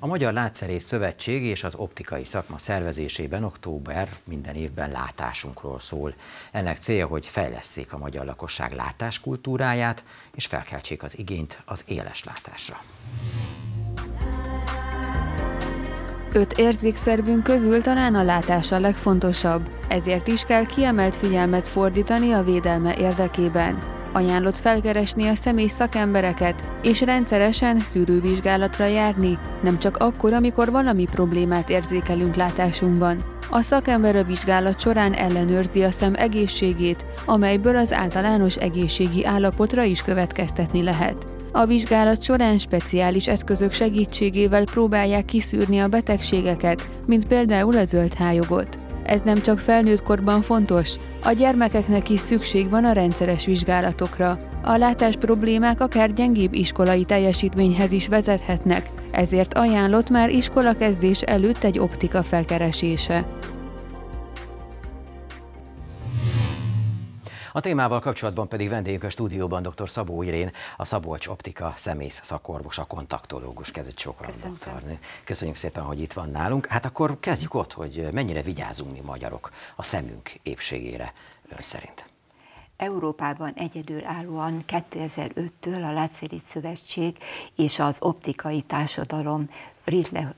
A Magyar Látszerész Szövetség és az optikai szakma szervezésében október minden évben látásunkról szól. Ennek célja, hogy fejlesszék a magyar lakosság látáskultúráját, és felkeltsék az igényt az éles látásra. 5 érzékszervünk közül talán a látás a legfontosabb, ezért is kell kiemelt figyelmet fordítani a védelme érdekében. Ajánlott felkeresni a személy szakembereket, és rendszeresen szűrővizsgálatra járni, nem csak akkor, amikor valami problémát érzékelünk látásunkban. A szakember a vizsgálat során ellenőrzi a szem egészségét, amelyből az általános egészségi állapotra is következtetni lehet. A vizsgálat során speciális eszközök segítségével próbálják kiszűrni a betegségeket, mint például a zöldhályogot. Ez nem csak felnőttkorban fontos, a gyermekeknek is szükség van a rendszeres vizsgálatokra. A látás problémák akár gyengébb iskolai teljesítményhez is vezethetnek, ezért ajánlott már iskolakezdés előtt egy optika felkeresése. A témával kapcsolatban pedig vendégünk a stúdióban dr. Szabó Irén, a Szabolcs Optika szemész szakorvosa, kontaktológus. Köszönjük szépen, hogy itt van nálunk. Hát akkor kezdjük ott, hogy mennyire vigyázunk mi magyarok a szemünk épségére ön szerint. Európában egyedülállóan 2005-től a Látszerész Szövetség és az optikai társadalom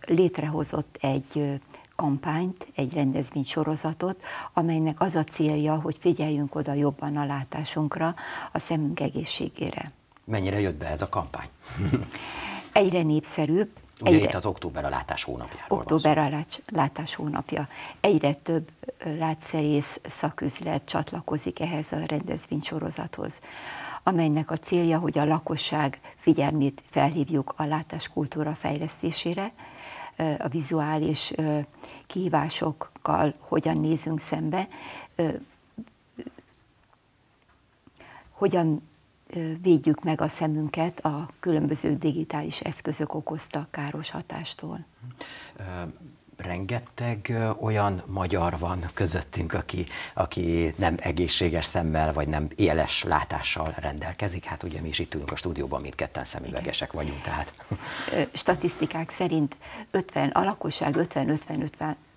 létrehozott egy kampányt, egy rendezvénysorozatot, amelynek az a célja, hogy figyeljünk oda jobban a látásunkra, a szemünk egészségére. Mennyire jött be ez a kampány? Egyre népszerűbb. Ugye itt az október a látás hónapjáról. Október a látás hónapja. Egyre több látszerész szaküzlet csatlakozik ehhez a rendezvénysorozathoz, amelynek a célja, hogy a lakosság figyelmét felhívjuk a látáskultúra fejlesztésére, a vizuális kihívásokkal hogyan nézünk szembe, hogyan védjük meg a szemünket a különböző digitális eszközök okozta káros hatástól. Rengeteg olyan magyar van közöttünk, aki nem egészséges szemmel, vagy nem éles látással rendelkezik. Hát ugye mi is itt ülünk a stúdióban, mindketten szemüvegesek vagyunk, tehát. Statisztikák szerint a lakosság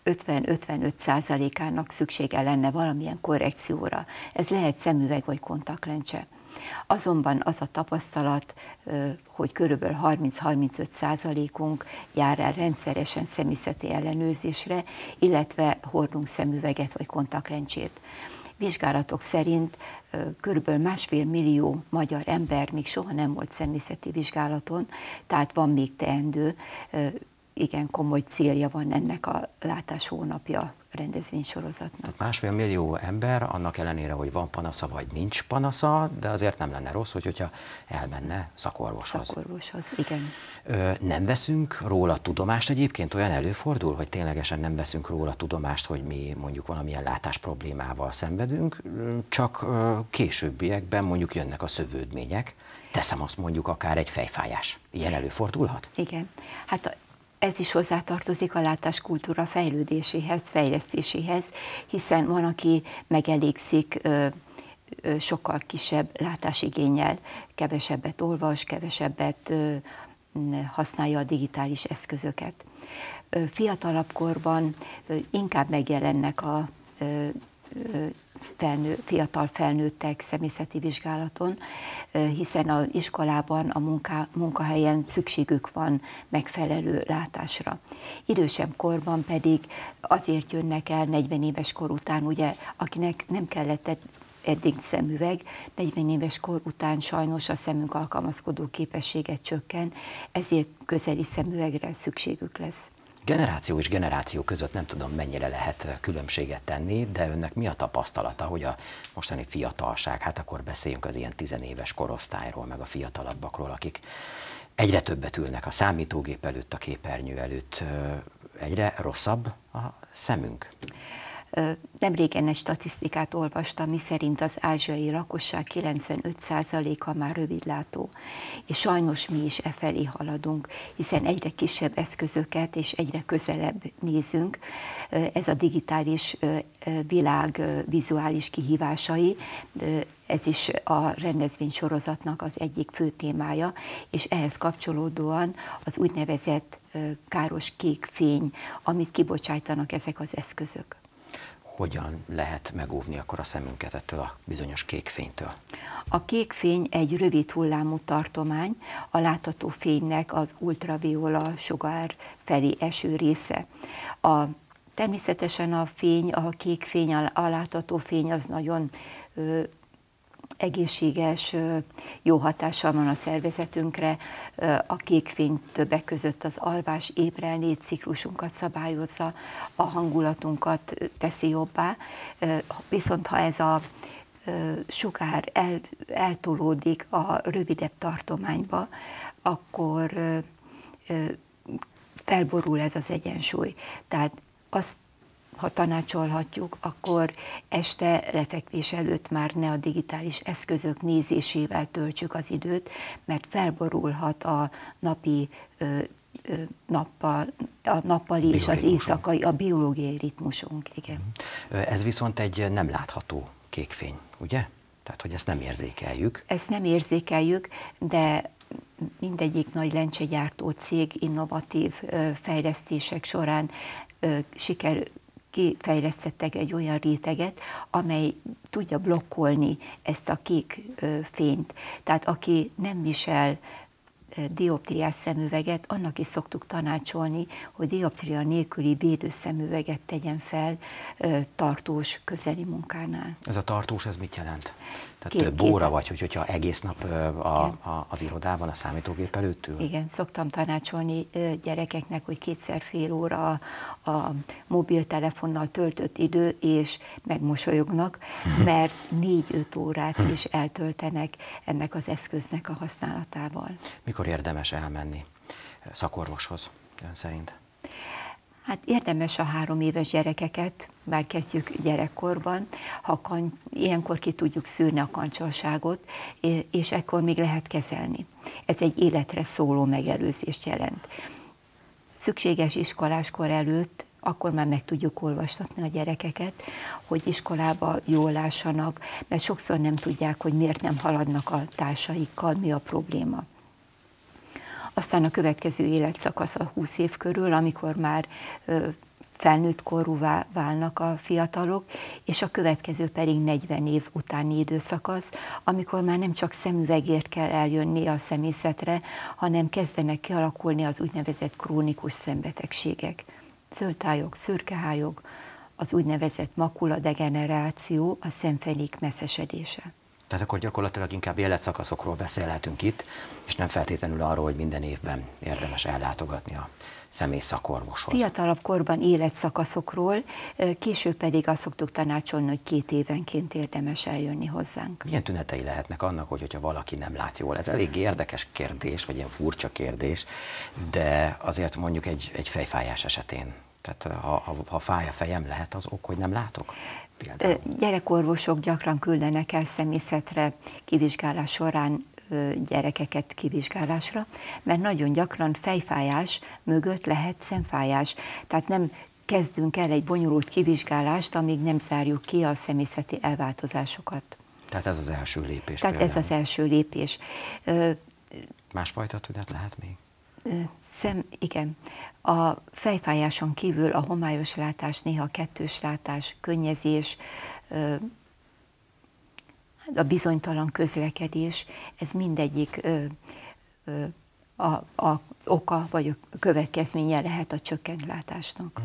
50-55%-ának szüksége lenne valamilyen korrekcióra. Ez lehet szemüveg vagy kontaktlencse. Azonban az a tapasztalat, hogy körülbelül 30-35%-unk jár el rendszeresen szemészeti ellenőrzésre, illetve hordunk szemüveget vagy kontaktlencsét. Vizsgálatok szerint körülbelül 1,5 millió magyar ember még soha nem volt szemészeti vizsgálaton, tehát van még teendő, igen komoly célja van ennek a látás hónapja rendezvénysorozatnak. Tehát 1,5 millió ember, annak ellenére, hogy van panasza vagy nincs panasza, de azért nem lenne rossz, hogyha elmenne szakorvoshoz. Szakorvoshoz, igen. Nem veszünk róla tudomást egyébként? Olyan előfordul, hogy ténylegesen nem veszünk róla tudomást, hogy mi mondjuk valamilyen látás problémával szenvedünk, csak későbbiekben mondjuk jönnek a szövődmények, teszem azt mondjuk akár egy fejfájás. Ilyen előfordulhat? Igen. Hát ez is hozzátartozik a látáskultúra fejlődéséhez, fejlesztéséhez, hiszen van, aki megelégszik sokkal kisebb látásigénnyel, kevesebbet olvas, kevesebbet használja a digitális eszközöket. Fiatalabb korban inkább megjelennek a fiatal felnőttek szemészeti vizsgálaton, hiszen az iskolában, a munkahelyen szükségük van megfelelő látásra. Idősebb korban pedig azért jönnek el 40 éves kor után, ugye, akinek nem kellett eddig szemüveg, 40 éves kor után sajnos a szemünk alkalmazkodó képessége csökken, ezért közeli szemüvegre szükségük lesz. Generáció és generáció között nem tudom, mennyire lehet különbséget tenni, de önnek mi a tapasztalata, hogy a mostani fiatalság, hát akkor beszéljünk az ilyen 10 éves korosztályról, meg a fiatalabbakról, akik egyre többet ülnek a számítógép előtt, a képernyő előtt, egyre rosszabb a szemünk? Nemrégen egy statisztikát olvastam, miszerint az ázsiai lakosság 95%-a már rövidlátó, és sajnos mi is e felé haladunk, hiszen egyre kisebb eszközöket és egyre közelebb nézünk. Ez a digitális világ vizuális kihívásai Ez is a rendezvénysorozatnak az egyik fő témája, és ehhez kapcsolódóan az úgynevezett káros kék fény, amit kibocsájtanak ezek az eszközök. Hogyan lehet megóvni akkor a szemünket ettől a bizonyos kékfénytől? A kékfény egy rövid hullámú tartomány, a látható fénynek az ultraviola sugár felé eső része. Természetesen a fény, a kékfény, a látható fény az nagyon egészséges, jó hatással van a szervezetünkre. A kékfény többek között az alvás ébrenlét ciklusunkat szabályozza, a hangulatunkat teszi jobbá. Viszont ha ez a sugár eltolódik a rövidebb tartományba, akkor felborul ez az egyensúly. Tehát azt, ha tanácsolhatjuk, akkor este lefekvés előtt már ne a digitális eszközök nézésével töltsük az időt, mert felborulhat a nappali és az éjszakai, a biológiai ritmusunk. Igen. Ez viszont egy nem látható kékfény, ugye? Tehát, hogy ezt nem érzékeljük. Ezt nem érzékeljük, de mindegyik nagy lencsegyártó cég innovatív fejlesztések során kifejlesztettek egy olyan réteget, amely tudja blokkolni ezt a kék fényt. Tehát aki nem visel dioptriás szemüveget, annak is szoktuk tanácsolni, hogy dioptria nélküli védőszemüveget tegyen fel tartós közeli munkánál. Ez a tartós, ez mit jelent? Tehát több óra vagy, hogyha egész nap az irodában, a számítógép előtt ül? Igen, szoktam tanácsolni gyerekeknek, hogy kétszer fél óra a mobiltelefonnal töltött idő, és megmosolyognak, mert 4-5 órát is eltöltenek ennek az eszköznek a használatával. Mikor érdemes elmenni szakorvoshoz, ön szerint? Hát érdemes a 3 éves gyerekeket, már kezdjük gyerekkorban, ilyenkor ki tudjuk szűrni a kancsalságot, és ekkor még lehet kezelni. Ez egy életre szóló megelőzést jelent. Szükséges iskoláskor előtt, akkor már meg tudjuk olvastatni a gyerekeket, hogy iskolába jól lássanak, mert sokszor nem tudják, hogy miért nem haladnak a társaikkal, mi a probléma. Aztán a következő életszakasz a 20 év körül, amikor már felnőtt korúvá válnak a fiatalok, és a következő pedig 40 év utáni időszakasz, amikor már nem csak szemüvegért kell eljönni a szemészetre, hanem kezdenek kialakulni az úgynevezett krónikus szembetegségek. Zöldhályog, szürkehályog, az úgynevezett makuladegeneráció, a szemfenék messzesedése. Tehát akkor gyakorlatilag inkább életszakaszokról beszélhetünk itt, és nem feltétlenül arról, hogy minden évben érdemes ellátogatni a személy szakorvoshoz. Fiatalabb korban életszakaszokról, később pedig azt szoktuk tanácsolni, hogy 2 évenként érdemes eljönni hozzánk. Milyen tünetei lehetnek annak, hogyha valaki nem lát jól? Ez elég érdekes kérdés, vagy ilyen furcsa kérdés, de azért mondjuk egy fejfájás esetén. Tehát ha fáj a fejem, lehet az ok, hogy nem látok? Például. Gyerekorvosok gyakran küldenek el szemészetre kivizsgálás során gyerekeket kivizsgálásra, mert nagyon gyakran fejfájás mögött lehet szemfájás. Tehát nem kezdünk el egy bonyolult kivizsgálást, amíg nem zárjuk ki a szemészeti elváltozásokat. Tehát ez az első lépés. Tehát például. Ez az első lépés. Másfajta tünet lehet még? Igen. A fejfájáson kívül a homályos látás, néha kettős látás, könnyezés, a bizonytalan közlekedés, ez mindegyik oka vagy a következménye lehet a csökkent látásnak.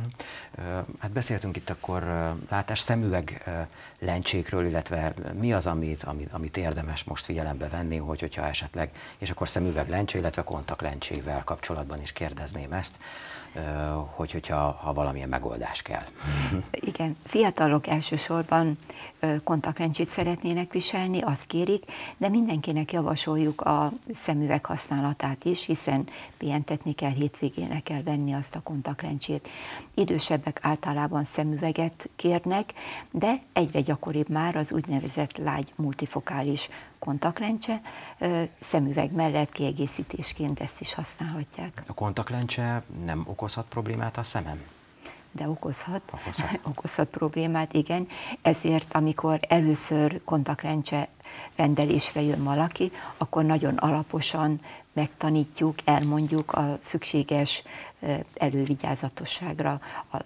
Hát beszéltünk itt akkor látás szemüveg lencsékről, illetve mi az, amit érdemes most figyelembe venni, hogyha esetleg, és akkor szemüveg lencse, illetve kontaktlencsével kapcsolatban is kérdezném ezt, hogyha valamilyen megoldás kell. Igen, fiatalok elsősorban kontaktlencsét szeretnének viselni, azt kérik, de mindenkinek javasoljuk a szemüveg használatát is, hiszen pihentetni kell, hétvégének kell venni azt a kontaktlencsét. Idősebbek általában szemüveget kérnek, de egyre gyakoribb már az úgynevezett lágy multifokális kontaktlencse, szemüveg mellett kiegészítésként ezt is használhatják. A kontaktlencse nem okozhat problémát a szemem? De okozhat problémát, igen. Ezért, amikor először kontaktlencse rendelésre jön valaki, akkor nagyon alaposan megtanítjuk, elmondjuk a szükséges elővigyázatosságra.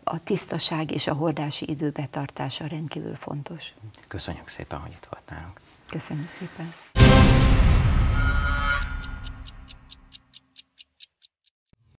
A tisztaság és a hordási idő betartása rendkívül fontos. Köszönjük szépen, hogy itt volt nálunk. Köszönöm szépen.